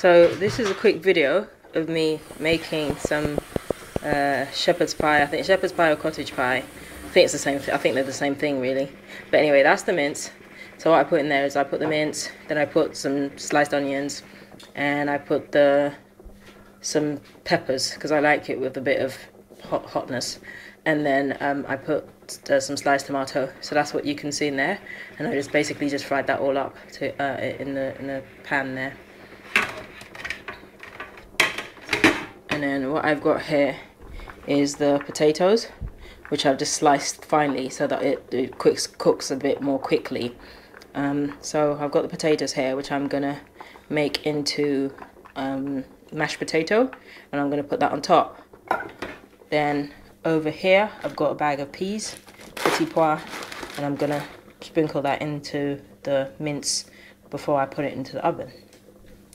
So this is a quick video of me making some shepherd's pie. I think shepherd's pie or cottage pie. I think it's the same. I think they're the same thing really. But anyway, that's the mince. So what I put in there is I put the mince, then I put some sliced onions, and I put some peppers because I like it with a bit of hotness. And then I put some sliced tomato. So that's what you can see in there. And I just basically just fried that all up to in the pan there. And then what I've got here is the potatoes, which I've just sliced finely so that it cooks a bit more quickly. So I've got the potatoes here, which I'm gonna make into mashed potato, and I'm gonna put that on top. Then over here I've got a bag of peas, petits pois, and I'm gonna sprinkle that into the mince before I put it into the oven.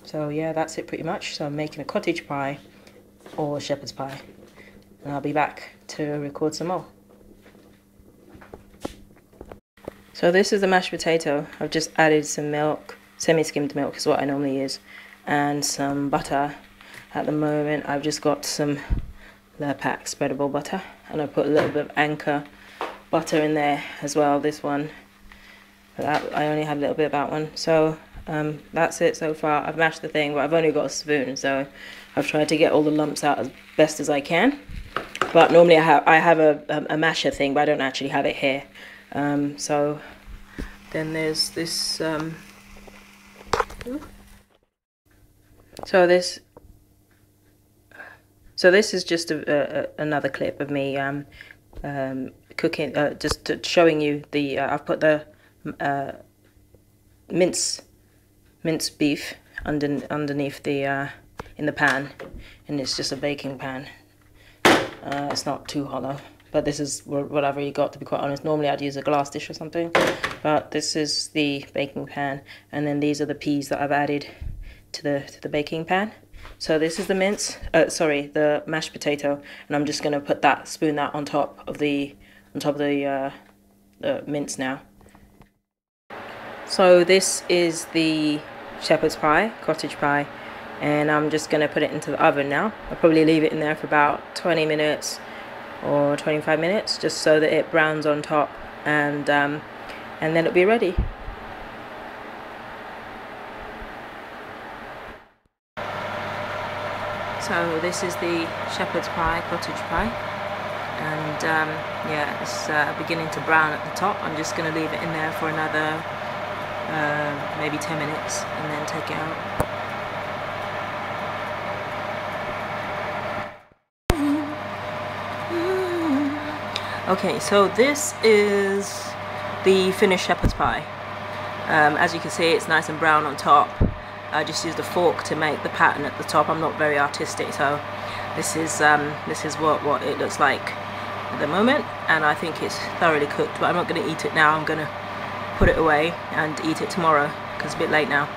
So yeah, that's it pretty much. So I'm making a cottage pie or shepherd's pie, and I'll be back to record some more. So this is the mashed potato. I've just added some milk, semi-skimmed milk is what I normally use, and some butter. At the moment I've just got some Lurpak spreadable butter, and I put a little bit of Anchor butter in there as well, this one, but that, I only had a little bit of that one. So that's it so far. I've mashed the thing, but I've only got a spoon, so I've tried to get all the lumps out as best as I can. But normally I have a masher thing, but I don't actually have it here. So then there's this. So this is just another clip of me cooking, just showing you the. I've put the mince beef underneath the in the pan, and it's just a baking pan. It's not too hollow, but this is what I've really got, to be quite honest. Normally I'd use a glass dish or something, but this is the baking pan, and then these are the peas that I've added to the baking pan. So this is the mince, sorry, the mashed potato, and I'm just going to put that, spoon that on top of the mince now. So this is the shepherd's pie, cottage pie, and I'm just going to put it into the oven now. I'll probably leave it in there for about 20 minutes or 25 minutes, just so that it browns on top, and then it'll be ready. So this is the shepherd's pie, cottage pie, and yeah, it's beginning to brown at the top. I'm just going to leave it in there for another maybe 10 minutes and then take it out. Okay, so this is the finished shepherd's pie. As you can see, it's nice and brown on top. I just used a fork to make the pattern at the top. I'm not very artistic, so this is what it looks like at the moment, and I think it's thoroughly cooked, but I'm not going to eat it now. I'm going to put it away and eat it tomorrow because it's a bit late now.